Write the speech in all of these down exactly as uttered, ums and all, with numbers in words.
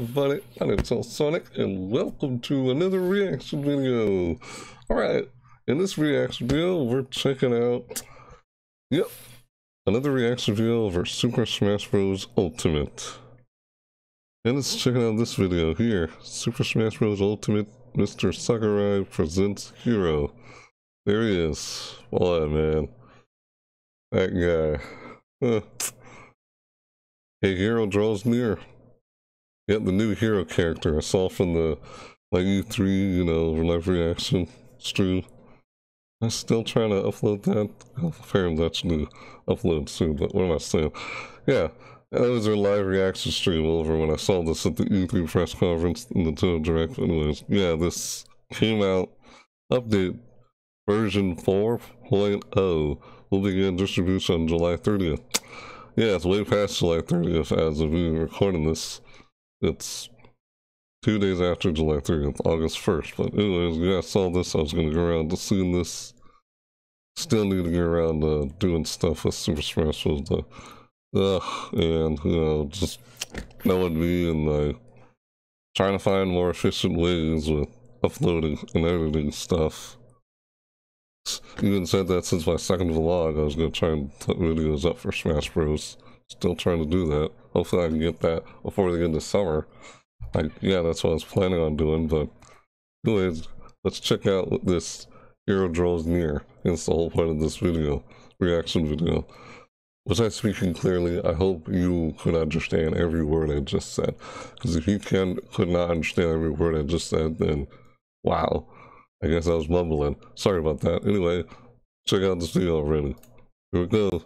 everybody, my name is Alsonic, and welcome to another reaction video. Alright, in this reaction video, we're checking out, yep, another reaction video for Super Smash Bros. Ultimate. And let's check out this video here. Super Smash Bros. Ultimate, Mister Sakurai presents Hero. There he is. Boy, man. That guy. Huh. A hero draws near. Yep, the new hero character I saw from the like E three, you know, live reaction stream. I'm still trying to upload that. I'll figure that's new. Upload soon, but what am I saying? Yeah, that was our live reaction stream over when I saw this at the E three press conference in the Nintendo Direct. Anyways, yeah, this came out. Update version four point oh will begin distribution on July thirtieth. Yeah, it's way past July thirtieth as of me recording this. It's two days after July thirtieth, August first. But anyways, yeah, I saw this. I was going to go around to seeing this. Still need to get around to uh, doing stuff with Super Smash Bros. Uh, uh, and, you know, just knowing me and like trying to find more efficient ways with uploading and editing stuff. Even said that since my second vlog, I was going to try and put videos up for Smash Bros. Still trying to do that. Hopefully I can get that before the end of summer. Like, yeah, that's what I was planning on doing, but anyways, let's check out what this Hero draws near. It's the whole point of this video, reaction video. Was I speaking clearly? I hope you could understand every word I just said. Because if you can, could not understand every word I just said, then wow. I guess I was mumbling. Sorry about that. Anyway, check out this video already. Here we go.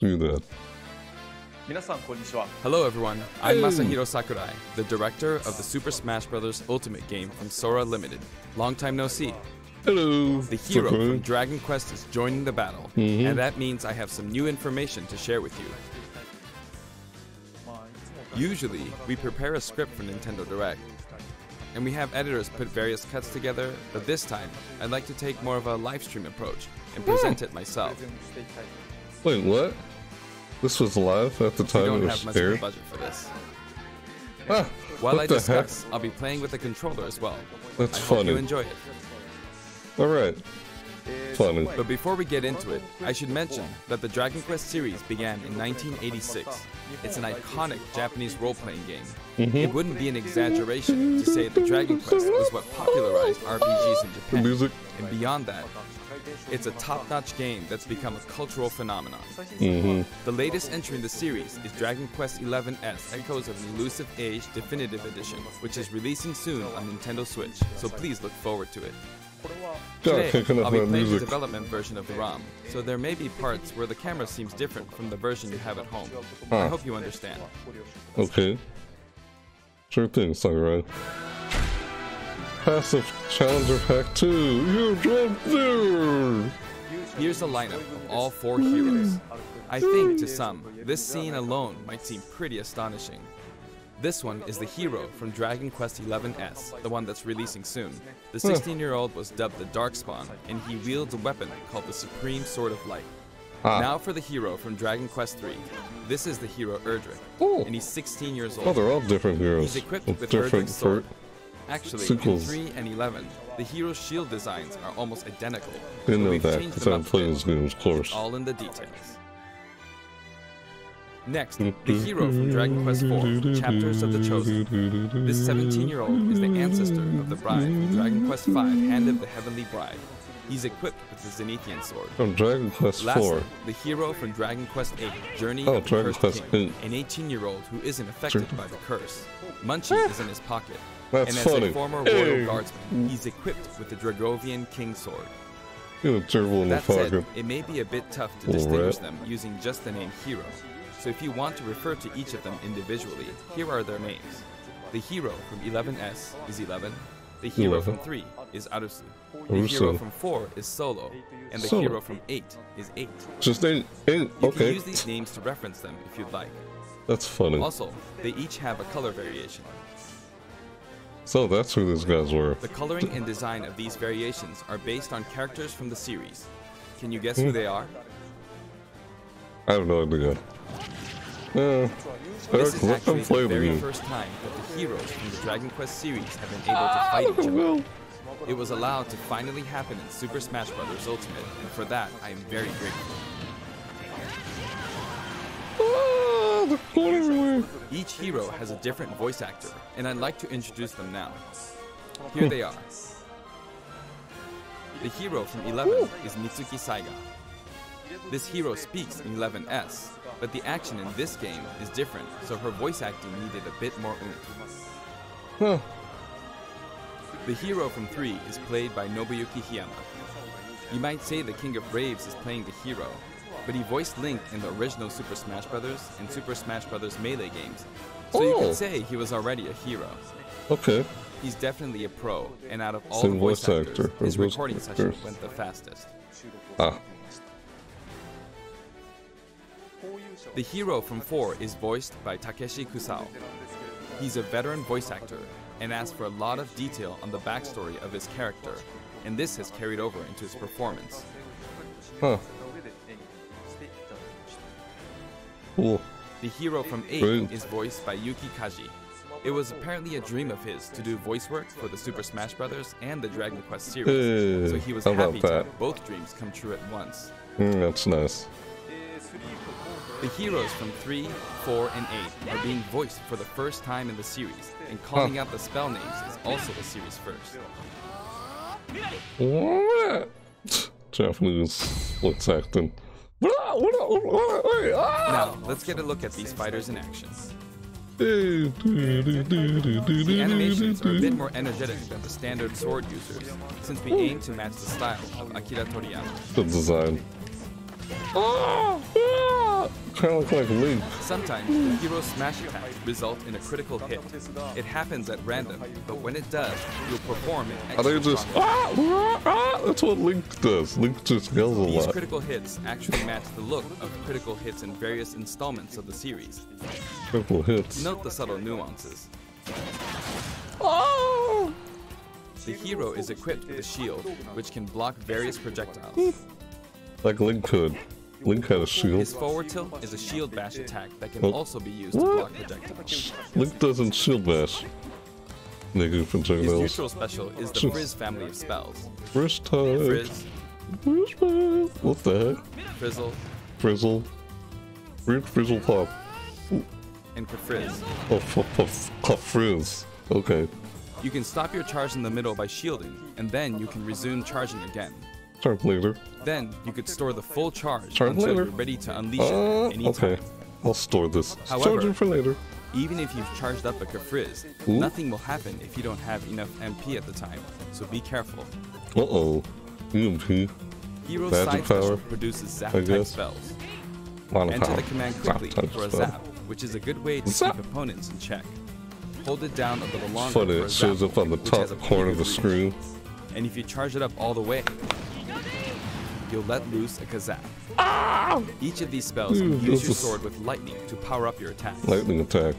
See that. Hello everyone, I'm hey. Masahiro Sakurai, the director of the Super Smash Bros. Ultimate game from Sora Limited. Long time no see. Hello. The hero Sakurai from Dragon Quest is joining the battle, mm-hmm. and that means I have some new information to share with you. Usually, we prepare a script for Nintendo Direct, and we have editors put various cuts together, but this time, I'd like to take more of a live stream approach and present yeah. it myself. Wait, what? This was live at the time it was aired? We don't have much of a budget for this. Ah, While I discuss, heck? I'll be playing with the controller as well. That's I funny. I hope you enjoy it. Alright. Funny. But before we get into it, I should mention that the Dragon Quest series began in nineteen eighty-six. It's an iconic Japanese role-playing game. Mm-hmm. It wouldn't be an exaggeration to say that Dragon Quest was what popularized R P Gs in Japan. The music. And beyond that, it's a top-notch game that's become a cultural phenomenon. Mm-hmm. The latest entry in the series is Dragon Quest eleven S Echoes of an Elusive Age Definitive Edition, which is releasing soon on Nintendo Switch, so please look forward to it. Today, I'll be playing the development version of the ROM, so there may be parts where the camera seems different from the version you have at home. Huh. I hope you understand. Okay. Sure thing, Sakurai. Passive Challenger Pack two, you dropped there! Here's a lineup of all four heroes. I think, to some, this scene alone might seem pretty astonishing. This one is the hero from Dragon Quest eleven S, the one that's releasing soon. The sixteen-year-old was dubbed the Darkspawn, and he wields a weapon called the Supreme Sword of Light. Ah. Now for the hero from Dragon Quest three. This is the hero Erdrea, Ooh. and he's sixteen years old. Oh, they're all different heroes. He's equipped with Erdrea's sword. Actually, sequels. In three and eleven, the hero's shield designs are almost identical. I know that, because I'm playing this game, of course. All in the details. Next, the hero from Dragon Quest four, Chapters of the Chosen. This seventeen-year-old is the ancestor of the bride from Dragon Quest five, Hand of the Heavenly Bride. He's equipped with the Zenithian sword. From Dragon Quest Lastly, four. The hero from Dragon Quest eight, Journey oh, of the Dragon Cursed King, an eighteen-year-old who isn't affected Dragon by the curse. Munchie is in his pocket. That's and as funny. a former hey. royal guardsman, he's equipped with the Dragovian King sword. That said, it may be a bit tough to distinguish them using just the name hero. So if you want to refer to each of them individually, here are their names. The hero from eleven S is eleven, the hero eleven. From three is Arusu, the Arusu. hero from four is Solo, and the Solo. hero from eight is eight. Just eight, eight. You okay. can use these names to reference them if you'd like. That's funny. Also, they each have a color variation. So that's who these guys were. The coloring and design of these variations are based on characters from the series. Can you guess hmm. who they are? I have no idea. Uh, this is actually the very first time that the heroes from the Dragon Quest series have been able to fight each other. It was allowed to finally happen in Super Smash Bros. Ultimate, and for that, I am very grateful. Ah, they're going everywhere. Each hero has a different voice actor, and I'd like to introduce them now. Here they are. The hero from eleven is Mitsuki Saiga. This hero speaks in eleven S, but the action in this game is different, so her voice acting needed a bit more oomph. Huh. The hero from three is played by Nobuyuki Hiyama. You might say the King of Braves is playing the hero, but he voiced Link in the original Super Smash Bros. And Super Smash Bros. Melee games, so oh. you could say he was already a hero. Okay. He's definitely a pro, and out of all Same the voice actors, actor. his voice recording actors. session went the fastest. Ah. The hero from four is voiced by Takeshi Kusao. He's a veteran voice actor, and asked for a lot of detail on the backstory of his character, and this has carried over into his performance. Huh. Cool. The hero from eight Brilliant. is voiced by Yuki Kaji. It was apparently a dream of his to do voice work for the Super Smash Bros. And the Dragon Quest series, hey, so he was happy to have both dreams come true at once. Mm, that's nice. The heroes from three, four, and eight are being voiced for the first time in the series, and calling huh. out the spell names is also the series first. What? Japanese voice acting. Now, let's get a look at these fighters in action. The animations are a bit more energetic than the standard sword users, since we aim to match the style of Akira Toriyama. The design. Oh, oh, kind of like Link. Sometimes the hero's smash attacks result in a critical hit. It happens at random, but when it does, you'll perform an extra. Are they just ah, ah, that's what Link does. Link just yells a lot. These critical hits actually match the look of critical hits in various installments of the series. Critical hits. Note the subtle nuances. Oh. The hero is equipped with a shield, which can block various projectiles. Like Link could. Link had a shield. His forward tilt is a shield bash attack that can oh. also be used what? to block projectiles. Link doesn't shield bash. Negative projectiles. His neutral special is the Frizz family of spells. Frizz time. Frizz. Frizz. What the heck? Frizzle. Frizzle. Weird frizzle pop. And Frizz. Oh, f f Frizz. Okay. You can stop your charge in the middle by shielding, and then you can resume charging again. Start later. Then you could store the full charge Start until later. you're ready to unleash uh, it. Any okay, time. I'll store this. However, for later. Even if you've charged up a Kafrizz, Ooh. nothing will happen if you don't have enough M P at the time. So be careful. Uh oh, E M P. Hero's side special produces zap-type spells. Enter the command quickly for a zap, which is a good way to zap. keep opponents in check. Hold it down a little longer. Funny, it shows up on the top corner of the screen. And if you charge it up all the way, you'll let loose a Kazap. Ah! Each of these spells Dude, can use your sword with lightning to power up your attack. Lightning attack.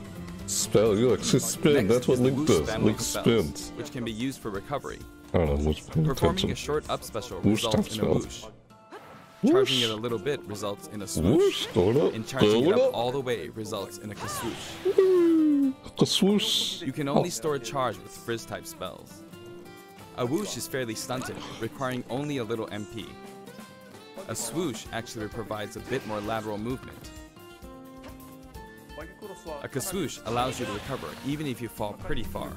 Spell, you actually spin. Next That's what Link does. Link spins. Which can be used for recovery. I don't know what's Performing attention. a short up special whoosh results in a whoosh. whoosh. Charging it a little bit results in a swoosh. Whoosh. And charging it up all the way results in a kaswoosh. Kaswoosh. You can only oh. store a charge with Frizz type spells. A whoosh is fairly stunted, requiring only a little M P. A swoosh actually provides a bit more lateral movement. A kaswoosh allows you to recover even if you fall pretty far.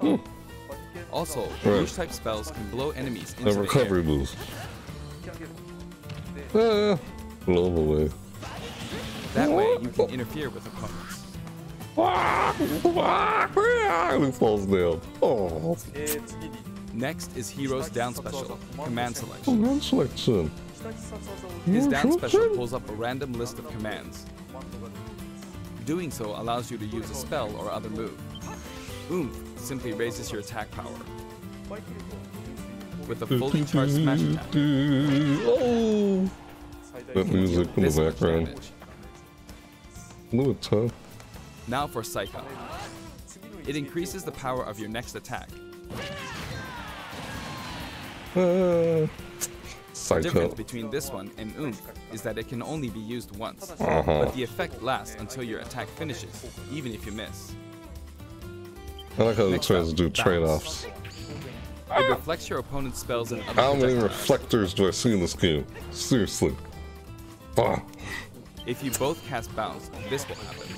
Hmm. Also, whoosh type spells can blow enemies into the recovery move. Ah, blow away. That way you can interfere with opponents. He falls down. Oh. Next is Hero's down special, command selection. Command selection. His down special pulls up a random list of commands. Doing so allows you to use a spell or other move. Oomph simply raises your attack power. With a fully charged smash attack. Oh! That music in the background. A little tough. Now for Psycho. It increases the power of your next attack. Uh, Psycho. The difference between this one and Oomph is that it can only be used once, uh-huh. but the effect lasts until your attack finishes, even if you miss. I like how they try to do trade-offs. It reflects your opponent's spells and other. How many reflectors do I see in this game? Seriously. Bah. If you both cast bounce, this will happen.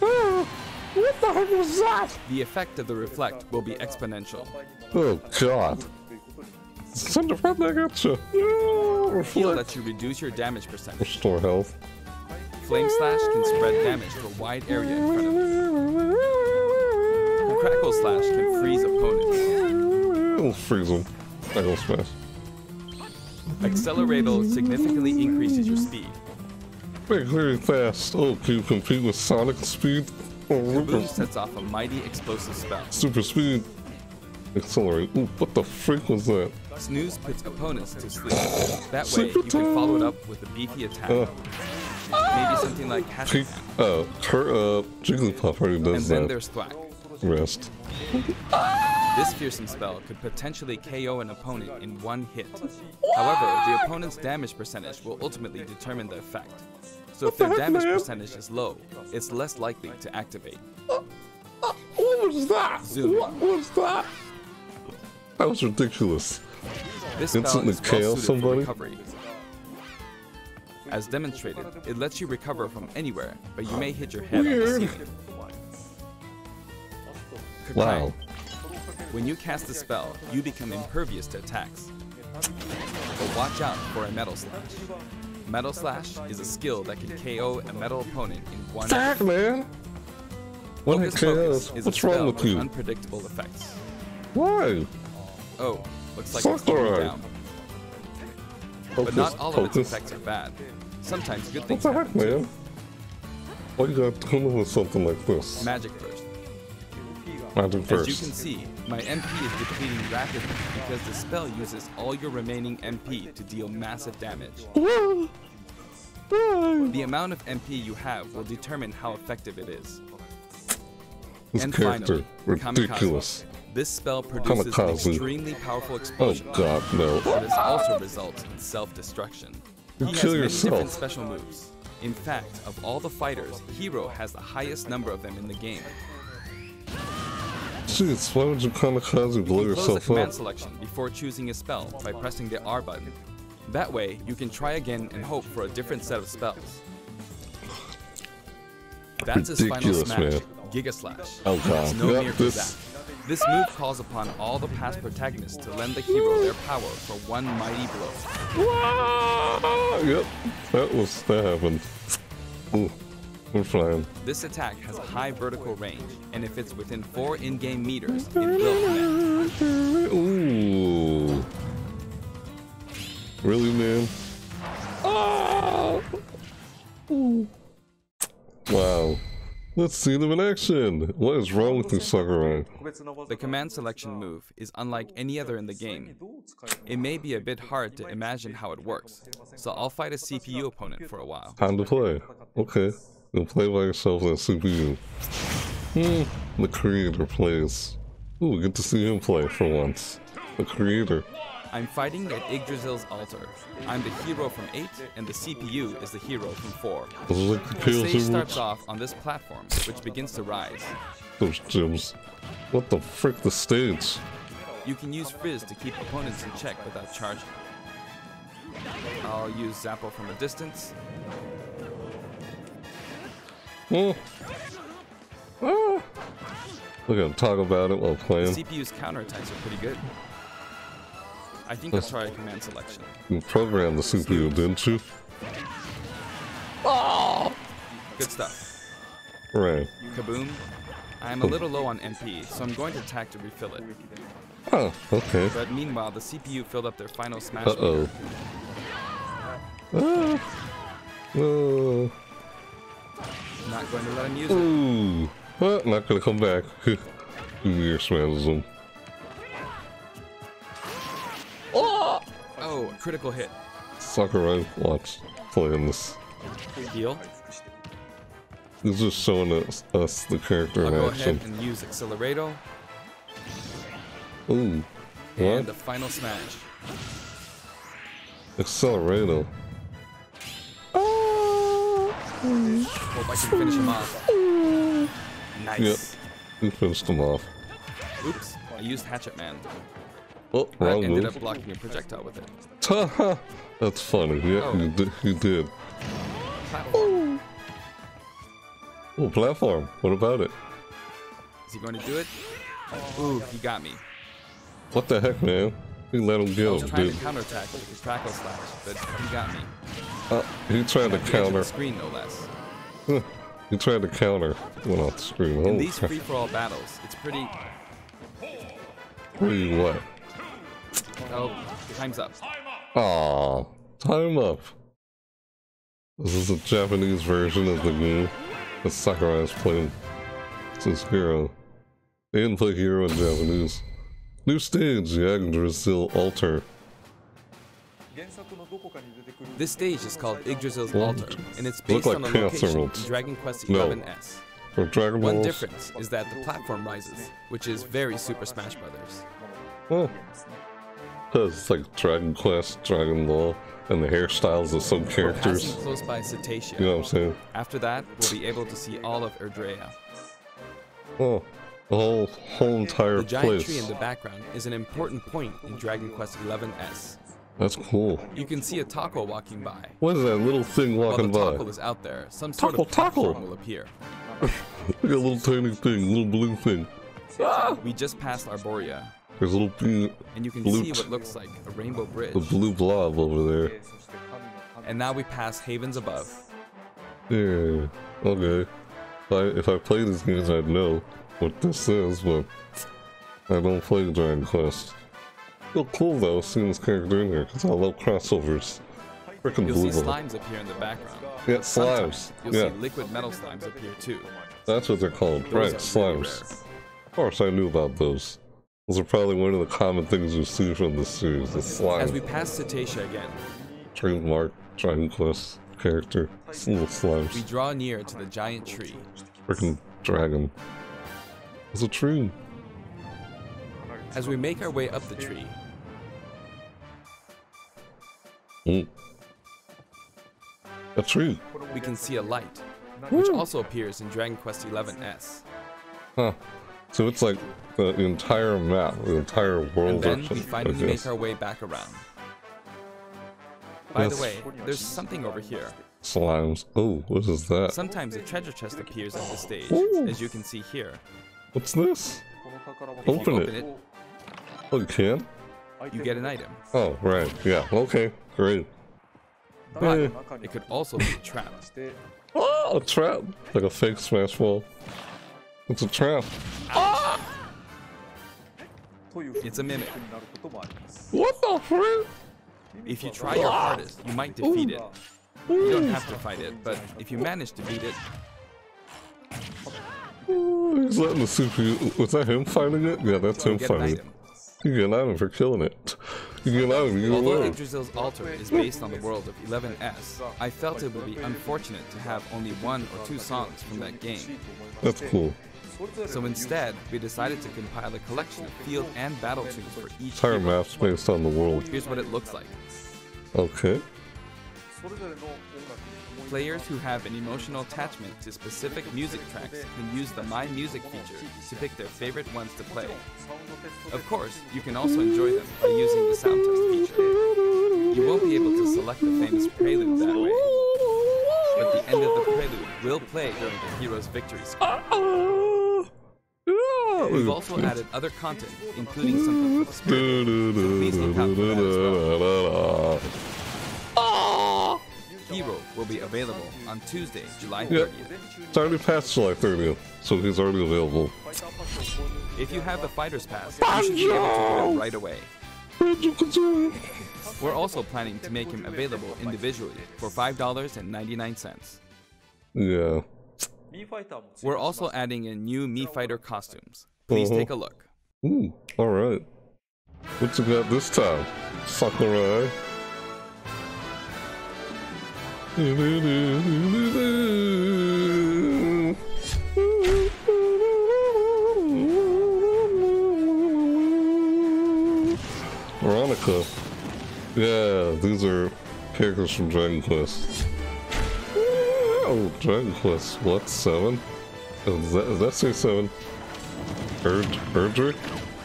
Ah, what the heck was that? The effect of the reflect will be exponential. Oh god. Send a friend back at you. Yeah, reflect. Heal lets you reduce your damage percentage. Restore health. Flame slash can spread damage to a wide area in front of you. And crackle slash can freeze opponents. It'll freeze them. Crackle smash. Accelerator significantly increases your speed. Very, very fast. Oh, can you compete with Sonic speed? Oh, boost sets off a mighty explosive spell. Super speed. Accelerate. Ooh, what the freak was that? Snooze puts opponents to sleep. That way, you can follow it up with a beefy attack. Uh, Maybe something like Hatchet. Oh, her, uh, Jigglypuff already does that. And then that. There's Thwack. Rest. This fearsome spell could potentially K O an opponent in one hit. However, the opponent's damage percentage will ultimately determine the effect. So if their damage percentage is low, it's less likely to activate. Uh, uh, what was that? Zoom. What was that? That was ridiculous. This instantly K O somebody? As demonstrated, it lets you recover from anywhere, but you may hit your head on the ceiling. Wow. When you cast the spell, you become impervious to attacks. But watch out for a Metal Slash. Metal Slash is a skill that can K O a metal opponent in one attack, man! What is What's wrong with you? Unpredictable effects. Why? Oh, looks like it's going down. Focus, but not all focus. of its effects are bad. Sometimes good things happen. What the heck, man? Why you gotta come up with something like this? Magic first. Magic first. As you can see, my M P is depleting rapidly because the spell uses all your remaining M P to deal massive damage. The amount of M P you have will determine how effective it is. This and character, finally, ridiculous. Kamikaze. This spell produces Kamikaze. an extremely powerful explosion. Oh god, no. But this also results in self-destruction. You he kill has yourself. Many different special moves. In fact, of all the fighters, Hero has the highest number of them in the game. Jeez, why would you Kamikaze blow you yourself close up? Close the command selection before choosing a spell by pressing the R button. That way, you can try again and hope for a different set of spells. That's his final smash. Man. Giga Slash. Oh god. No yep, this... this move calls upon all the past protagonists to lend the hero their power for one mighty blow. Yep, that was that happened. Ooh, we're flying. This attack has a high vertical range, and if it's within four in-game meters, it will connect. Ooh. Really, man? Oh! Ooh. Wow. Let's see them in action! What is wrong with you, Sakurai? The command selection move is unlike any other in the game. It may be a bit hard to imagine how it works, so I'll fight a C P U opponent for a while. Time to play. Okay. You'll play by yourself on C P U. Hmm. The creator plays. Ooh, good to see him play for once. The creator. I'm fighting at Yggdrasil's Altar. I'm the hero from eight, and the C P U is the hero from four. The stage starts off on this platform, which begins to rise. Those gems. What the frick, the stage? You can use Frizz to keep opponents in check without charging. I'll use Zappo from a distance. Oh. Oh. We're gonna talk about it while playing. The C P U's counterattacks are pretty good. I think I'll try a command selection. You programmed the C P U, didn't you? Oh! Good stuff. Right. Kaboom. I'm a little low on M P, so I'm going to attack to refill it. Oh, okay. But meanwhile, the C P U filled up their final smash. Uh-oh. Ah. Oh. Not going to let him use Ooh. it. Well, not going to come back. Weird smashism. Oh! Oh, a critical hit. Sakurai, watch. Playing this. Heal. He's just showing us, us the character I'll in go action. Ahead and use Accelerator. Ooh. What? And the final smash. Accelerator. Hope I can finish him off. Nice. Yep, you finished him off. Oops, I used Hatchet Man. Oh, I wrong ended move. up blocking a projectile with it. That's funny. Yeah, oh. you, did, you did. Platform. Oh, platform. What about it? Is he going to do it? Ooh, he got me. What the heck, man? He let him go, dude. He was trying to counterattack with his tackle slash, but he got me. Uh, he tried to counter. Screen, no less. He tried to counter. Went off the screen. In these free-for-all battles, it's pretty... Pretty what? Oh, time's up. Aww, time up. This is a Japanese version of the game that Sakurai is playing. This is Hero. They didn't play Hero in Japanese. New stage, Yggdrasil's Altar. This stage is called Yggdrasil's Altar, and it's based like on the location in Dragon Quest eleven no. S. Or Dragon One Balls. difference is that the platform rises, which is very Super Smash Brothers. Oh. Because it's like Dragon Quest, Dragon Ball, and the hairstyles of some characters. We're close by Cetacea. You know what I'm saying? After that, we'll be able to see all of Erdrea. Oh. The whole, whole entire place. The giant place. tree in the background is an important point in Dragon Quest eleven S. That's cool. You can see a taco walking by. What is that little thing walking by? While the taco by? is out there, some taco, sort of platform taco. will appear. Look at a little tiny thing, little blue thing. Ah! We just passed Arborea. There's a little blue... And you can blue see what looks like a rainbow bridge. The blue blob over there. And now we pass Havens Above. Yeah, okay. If I, if I play these games, I'd know what this is, but I don't play Dragon Quest. Feel cool though seeing this character in here because I love crossovers. Freaking blue. You'll see slimes appear in the background. Yeah, slimes. You'll yeah. see liquid metal slimes appear too. That's what they're called, those right? Slimes. Of course, I knew about those. Those are probably one of the common things you see from this series. The slime. As we pass Cetacea again. Trademark Dragon Quest character. It's little slimes. We draw near to the giant tree. Freaking dragon. It's a tree. As we make our way up the tree, mm. a tree, we can see a light, Woo. which also appears in Dragon Quest eleven S. Huh. So it's like the entire map, the entire world. And then we finally make our way back around. By yes. the way, there's something over here. Slimes. Oh, what is that? Sometimes a treasure chest appears on the stage, Ooh. as you can see here. What's this? If open you open it. it. Oh, you can? You get an item. Oh, right. Yeah. Okay. Great. But yeah. it could also be a trap. Oh, a trap! Like a fake Smash Ball. It's a trap. Ah! It's a mimic. What the frick? If you try ah! your hardest, you might defeat Ooh. it. Ooh. You don't have to fight it, but if you manage to beat it... Ooh, he's letting the C P U. Was that him fighting it? Yeah, that's him fighting it. You get an item for killing it. You get an item, you Although Yggdrasil's Altar is based on the world of eleven S, I felt it would be unfortunate to have only one or two songs from that game. That's cool. So instead, we decided to compile a collection of field and battle tunes for each entire map's based on the world. Here's what it looks like. Okay. Players who have an emotional attachment to specific music tracks can use the My Music feature to pick their favorite ones to play. Of course, you can also enjoy them by using the sound test feature. You won't be able to select the famous prelude that way, but the end of the prelude will play during the hero's victory score. We've also added other content, including some of the Hero will be available on Tuesday, July thirtieth. Yep. It's already past July thirtieth, so he's already available. If you have the Fighter's Pass, you should be able to do it right away. We're also planning to make him available individually for five dollars and ninety-nine cents. Yeah. We're also adding in new Mii Fighter costumes. Please uh-huh. take a look. Ooh, alright. What you got this time? Sakurai. Veronica, Yeah, these are characters from Dragon Quest. Oh, Dragon Quest, what, seven? Oh, is that, is that series seven? Erd, Erdrea?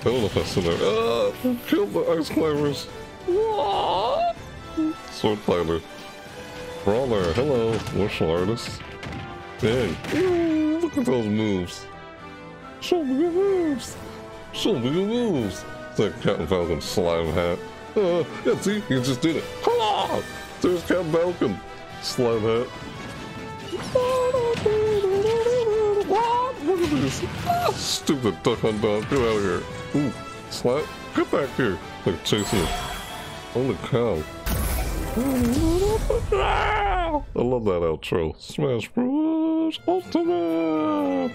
I don't know if I still there. Oh, uh, killed the ice climbers. What? Sword fighter. Brawler, hello, martial artist. Dang, ooh, look at those moves. Show me your moves. Show me your moves. It's like Captain Falcon's slime hat. Uh, yeah, see, he just did it. Hello! There's Captain Falcon. Slime hat. Look at this. Ah, stupid duck on dog. Get out of here. Ooh, slap. Get back here. Like chasing him. Holy cow. I love that outro. Smash Bros. Ultimate!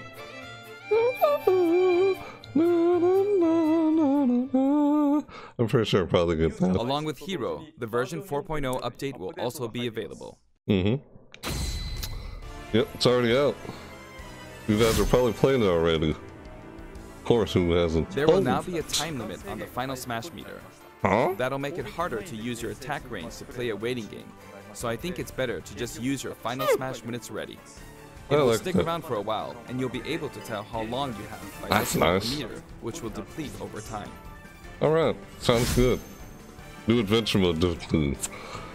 I'm pretty sure I'll probably get that. Along with Hero, the version four point oh update will also be available. Mm-hmm. Yep, it's already out. You guys are probably playing it already. Of course, who hasn't? There will oh. now be a time limit on the final Smash meter. Huh? That'll make it harder to use your attack range to play a waiting game, so I think it's better to just use your final Smash when it's ready. It will like stick that. around for a while, and you'll be able to tell how long you have by That's nice. the meter, which will deplete over time. Alright, sounds good. New adventure mode difficulty.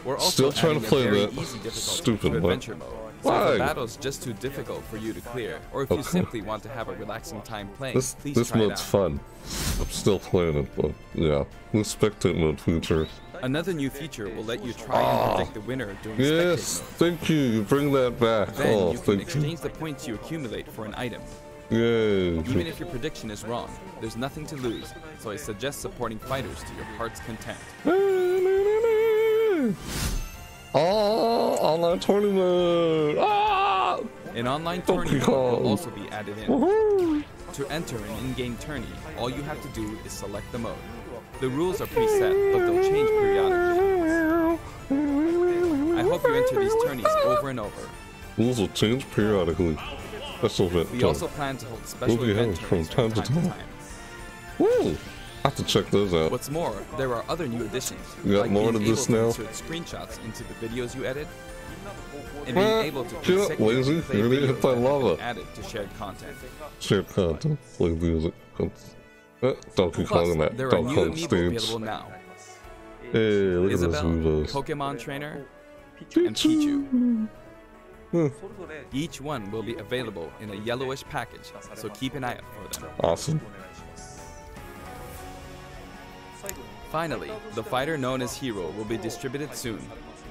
We're also still trying to play that stupid adventure mode. So Why? if the battle's just too difficult for you to clear, or if okay. you simply want to have a relaxing time playing, this, please This try mode's it out. fun. I'm still playing it, but yeah. The spectate mode feature. Another new feature will let you try oh. and predict the winner during yes, spectate mode. Yes, thank you. You bring that back. Then oh, you can exchange you. the points you accumulate for an item. Yay. Even if your prediction is wrong, there's nothing to lose, so I suggest supporting fighters to your heart's content. Oh, online tournament! Ah! An online tournament will also be added in. To enter an in-game tourney, all you have to do is select the mode. The rules are preset, but they'll change periodically. I hope you enter these tourneys over and over. Rules will change periodically. That's so bad. We also plan to hold special we'll events from time to time. time. Woo! I have to check those out. What's more, there are other new additions. You got like more to this now? Insert screenshots into the videos you edit, and being eh, able to get up, lazy. You're gonna hit by lava. Add it to shared content. Shared content. Lazy. Uh, Donkey Kong in that. Donkey Kong stage. Hey, look Isabel, at those Pokemon Trainer, and Pichu. Hmm. Each one will be available in a yellowish package, so keep an eye out for them. Awesome. Finally, the fighter known as Hero will be distributed soon,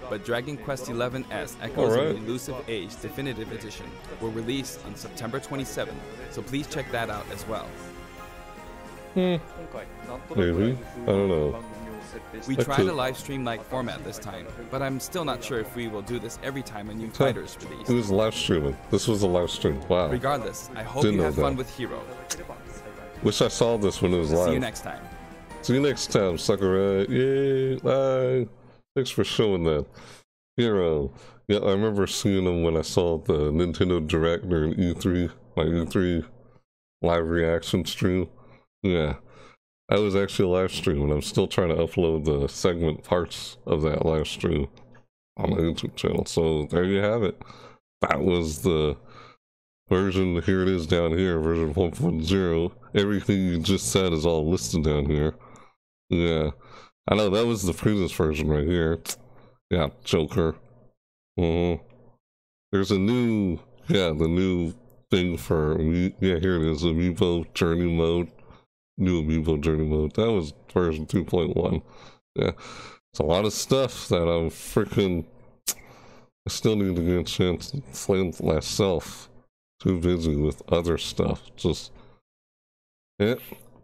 but Dragon Quest eleven S Echoes of an Elusive Age Definitive Edition will release on September twenty-seventh, so please check that out as well. Hmm. Maybe? I don't know. We I tried could. a live stream like format this time, but I'm still not sure if we will do this every time a new fighter is released. It was live streaming. This was a live stream. Wow. Regardless, I hope Didn't you have fun with Hero. Wish I saw this when it was live. See you next time. See you next time, Sakurai. Yay! Bye. Thanks for showing that. Hero. Yeah, I remember seeing him when I saw the Nintendo Direct during E three, my E three live reaction stream. Yeah. I was actually live streaming, and I'm still trying to upload the segment parts of that live stream on my YouTube channel. So there you have it. That was the version. Here it is down here, version one point oh. Everything you just said is all listed down here. Yeah, I know that was the previous version right here. Yeah, Joker. Mm-hmm. There's a new, yeah, the new thing for me. Yeah, here it is, Amiibo Journey Mode. New Amiibo Journey Mode. That was version two point one. Yeah, it's a lot of stuff that I'm freaking. I still need to get a chance to play myself. Too busy with other stuff. Just. Yeah,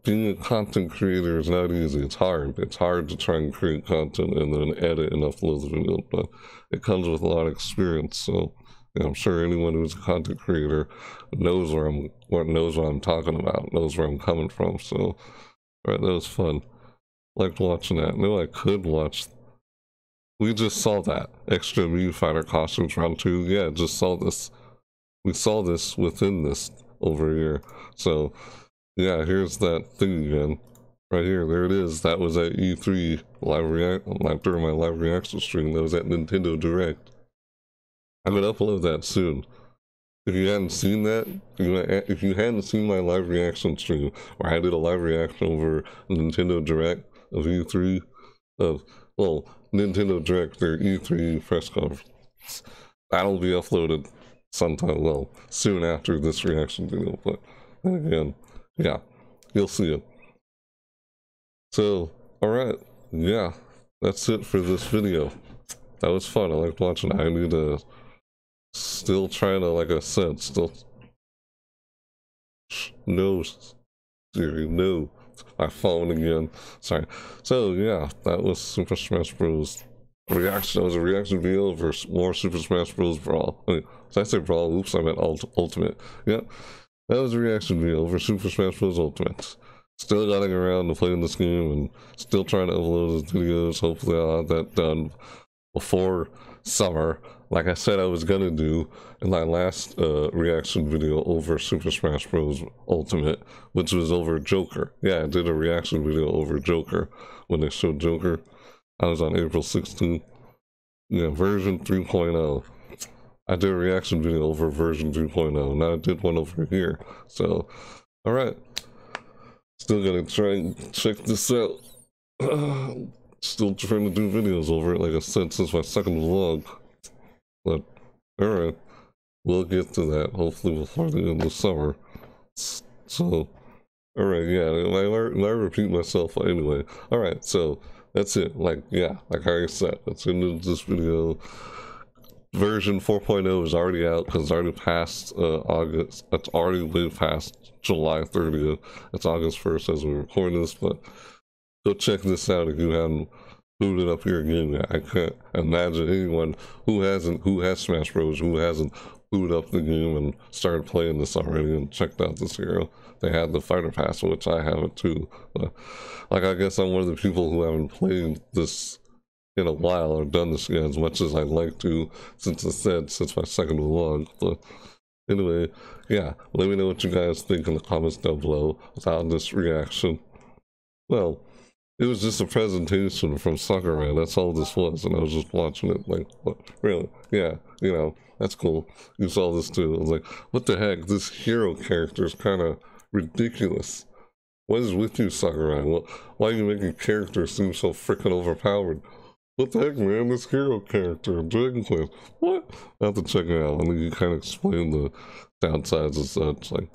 being a content creator is not easy. It's hard. It's hard to try and create content and then edit and upload the video, but it comes with a lot of experience. So yeah, I'm sure anyone who's a content creator knows where I'm, what knows what I'm talking about, knows where I'm coming from. So, all right, that was fun. Liked watching that. Knew I could watch. We just saw that extra Mew Fighter costumes round two. Yeah, just saw this. We saw this within this over here. So. Yeah, here's that thing again. Right here, there it is. That was at E three, live react during my live reaction stream. That was at Nintendo Direct. I'm gonna upload that soon. If you hadn't seen that, if you hadn't seen my live reaction stream, where I did a live reaction over Nintendo Direct of E three, of, well, Nintendo Direct, their E three press conference, that'll be uploaded sometime, well, soon after this reaction video, but then again, yeah, you'll see it. So, alright, yeah, that's it for this video. That was fun, I liked watching it. I need to still try to, like I said, still... No, Siri, no. My phone again. Sorry. So, yeah, that was Super Smash Bros. Reaction. That was a reaction video for more Super Smash Bros. Brawl. Wait, did I say Brawl? Oops, I meant Ultimate. Yep. That was a reaction video for Super Smash Bros. Ultimate. Still getting around to playing this game and still trying to upload those videos. Hopefully I'll have that done before summer, like I said I was gonna do in my last uh, reaction video over Super Smash Bros. Ultimate, which was over Joker. Yeah, I did a reaction video over Joker when they showed Joker. I was on April sixteenth. Yeah, version three point oh. I did a reaction video over version three point oh. Now I did one over here. So, all right. Still gonna try and check this out. Still trying to do videos over it, like I said, since my second vlog. But, alright, we'll get to that, hopefully before the end of summer. So, alright, yeah, I, I repeat myself anyway. Alright, so, that's it, like, yeah, like I said, that's the end of this video. Version four point oh is already out, because it's already past uh, August, it's already way past July thirtieth. It's August first as we record this, but... Go check this out if you haven't booted up your game yet. I can't imagine anyone who hasn't, who has Smash Bros, who hasn't booted up the game and started playing this already and checked out this hero. They had the Fighter Pass, which I have it too. But, like, I guess I'm one of the people who haven't played this in a while or done this yet as much as I'd like to, since I said, since my second vlog. But anyway, yeah, let me know what you guys think in the comments down below without this reaction. Well, it was just a presentation from Sakurai, that's all this was, and I was just watching it, like, what? Really? Yeah, you know, that's cool. You saw this too. I was like, what the heck? This hero character is kind of ridiculous. What is with you, Sakurai? Well, why are you making characters seem so freaking overpowered? What the heck, man? This hero character, Dragon Quest. What? I have to check it out. I think you kind of explain the downsides and such, like,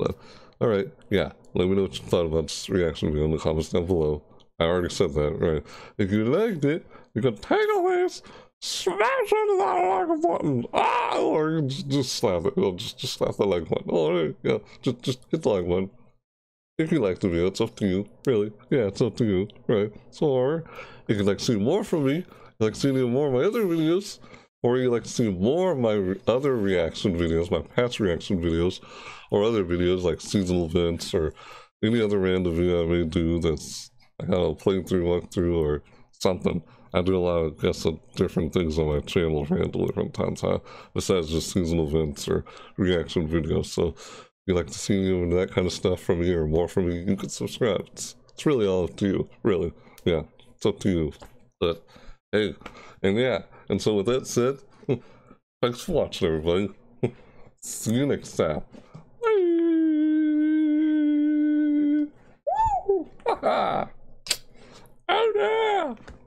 but, alright, yeah. Let me know what you thought about this reaction video in the comments down below. I already said that, right? If you liked it, you can take a list, smash into that like button, ah, or you can just, just slap it. It'll just, just slap the like button. Oh, yeah, just, just hit the like button. If you like the video, it's up to you, really. Yeah, it's up to you, right? So, or you can like see more from me, like see more of my other videos, or you like to see more of my re other reaction videos, my past reaction videos, or other videos like seasonal events or any other random video I may do that's I got a playthrough, walkthrough, or something. I do a lot of, I guess, of different things on my channel randomly from time to time, besides just seasonal events or reaction videos. So, if you like to see any of that kind of stuff from me or more from me, you can subscribe. It's, it's really all up to you, really. Yeah, it's up to you. But, hey, and yeah, and so with that said, thanks for watching, everybody. See you next time. Bye! Woo! Ha ha! Oh no!